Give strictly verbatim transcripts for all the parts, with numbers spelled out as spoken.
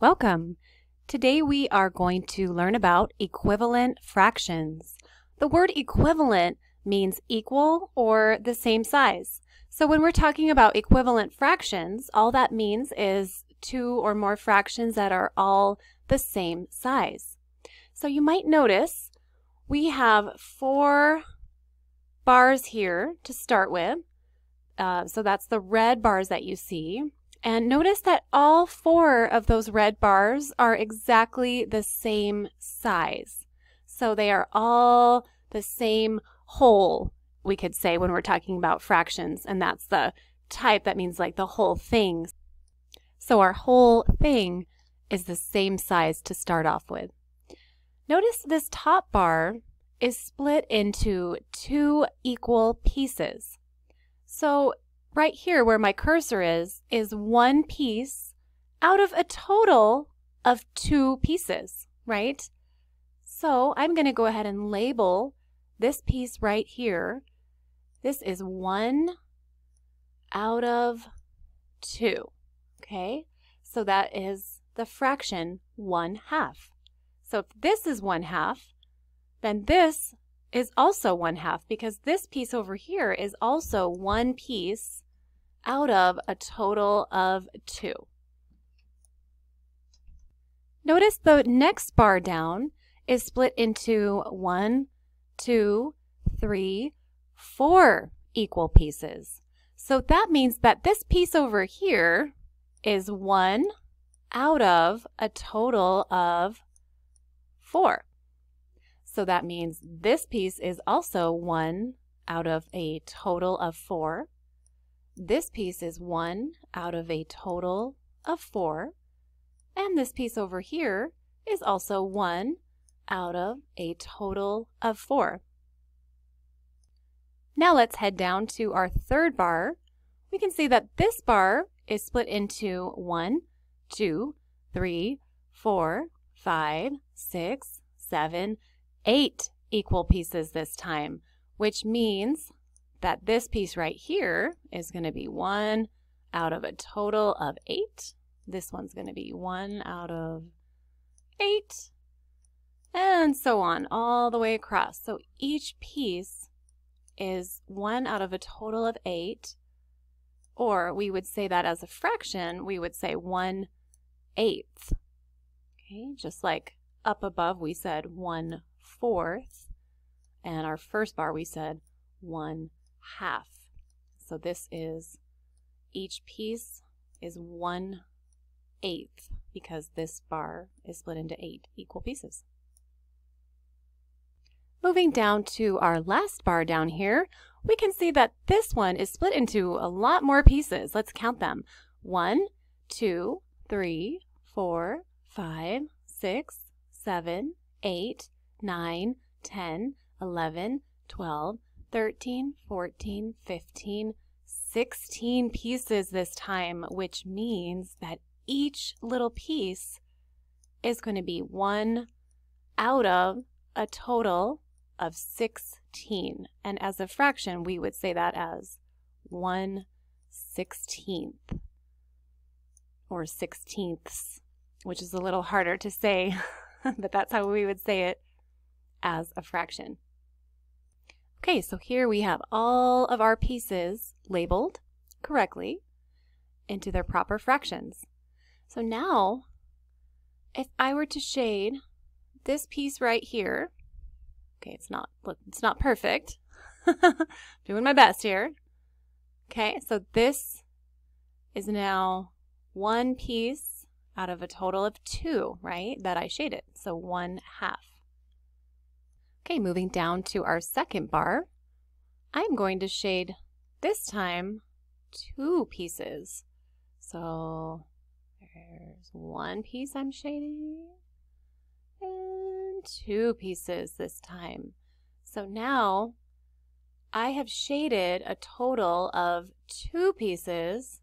Welcome! Today we are going to learn about equivalent fractions. The word equivalent means equal or the same size. So when we're talking about equivalent fractions, all that means is two or more fractions that are all the same size. So you might notice we have four bars here to start with. Uh, so that's the red bars that you see. And notice that all four of those red bars are exactly the same size. So they are all the same whole, we could say, when we're talking about fractions. And that's the type that means like the whole thing. So our whole thing is the same size to start off with. Notice this top bar is split into two equal pieces. So right here where my cursor is, is one piece out of a total of two pieces, right? So I'm going to go ahead and label this piece right here. This is one out of two, okay? So that is the fraction one half. So if this is one half, then this is also one half because this piece over here is also one piece out of a total of two. Notice the next bar down is split into one, two, three, four equal pieces. So that means that this piece over here is one out of a total of four. So that means this piece is also one out of a total of four. This piece is one out of a total of four. And this piece over here is also one out of a total of four. Now let's head down to our third bar. We can see that this bar is split into one, two, three, four, five, six, seven, eight equal pieces this time, which means that this piece right here is going to be one out of a total of eight. This one's going to be one out of eight, and so on all the way across. So each piece is one out of a total of eight, or we would say that as a fraction, we would say one eighth. Okay, just like up above we said one fourth, and our first bar we said one half. So this is, each piece is one eighth because this bar is split into eight equal pieces. Moving down to our last bar down here, we can see that this one is split into a lot more pieces. Let's count them. One, two, three, four, five, six, seven, eight, nine, ten, eleven, twelve, thirteen, fourteen, fifteen, sixteen pieces this time, which means that each little piece is going to be one out of a total of sixteen. And as a fraction, we would say that as one sixteenth or sixteenths, which is a little harder to say, but that's how we would say it as a fraction. Okay, so here we have all of our pieces labeled correctly into their proper fractions. So now, if I were to shade this piece right here, okay, it's not, look, it's not perfect. Doing my best here. Okay, so this is now one piece out of a total of two, right, that I shaded, so one half. Okay, moving down to our second bar, I'm going to shade this time two pieces. So there's one piece I'm shading and two pieces this time. So now I have shaded a total of two pieces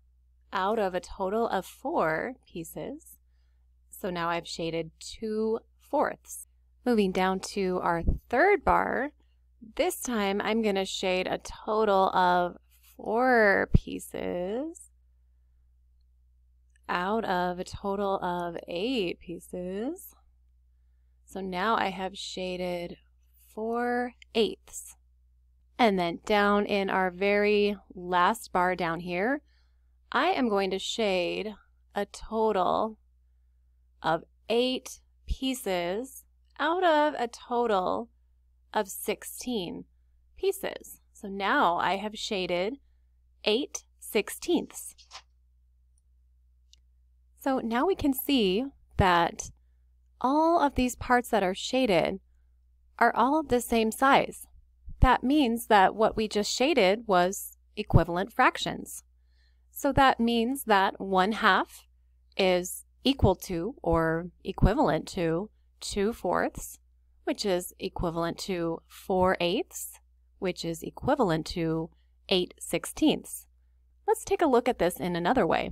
out of a total of four pieces. So now I've shaded two fourths. Moving down to our third bar, this time I'm going to shade a total of four pieces out of a total of eight pieces. So now I have shaded four eighths. And then down in our very last bar down here, I am going to shade a total of eight pieces out of a total of sixteen pieces. So now I have shaded eight sixteenths. So now we can see that all of these parts that are shaded are all the same size. That means that what we just shaded was equivalent fractions. So that means that one half is equal to or equivalent to two fourths, which is equivalent to four eighths, which is equivalent to eight sixteenths. Let's take a look at this in another way.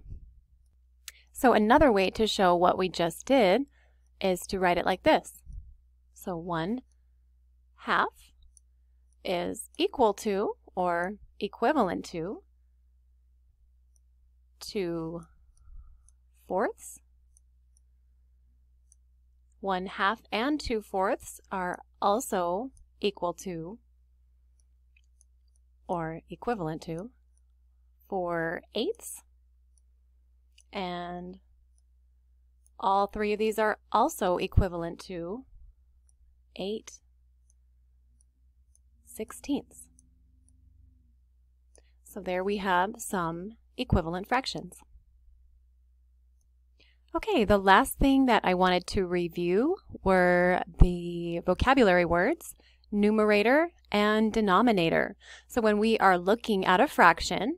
So another way to show what we just did is to write it like this. So one half is equal to or equivalent to two fourths. One half and two fourths are also equal to or equivalent to four eighths. And all three of these are also equivalent to eight sixteenths. So there we have some equivalent fractions. Okay, the last thing that I wanted to review were the vocabulary words numerator and denominator. So when we are looking at a fraction,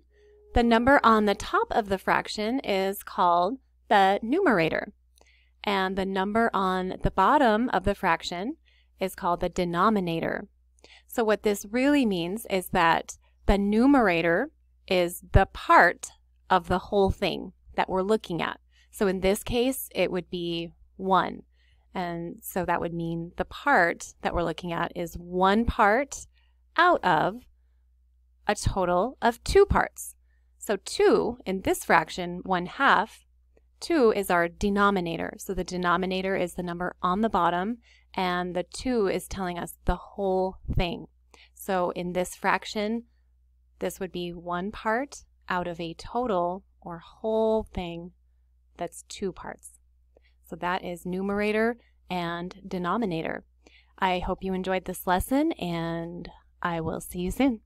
the number on the top of the fraction is called the numerator, and the number on the bottom of the fraction is called the denominator. So what this really means is that the numerator is the part of the whole thing that we're looking at. So in this case, it would be one. And so that would mean the part that we're looking at is one part out of a total of two parts. So two in this fraction, one half, two is our denominator. So the denominator is the number on the bottom, and the two is telling us the whole thing. So in this fraction, this would be one part out of a total or whole thing that's two parts. So that is numerator and denominator. I hope you enjoyed this lesson, and I will see you soon.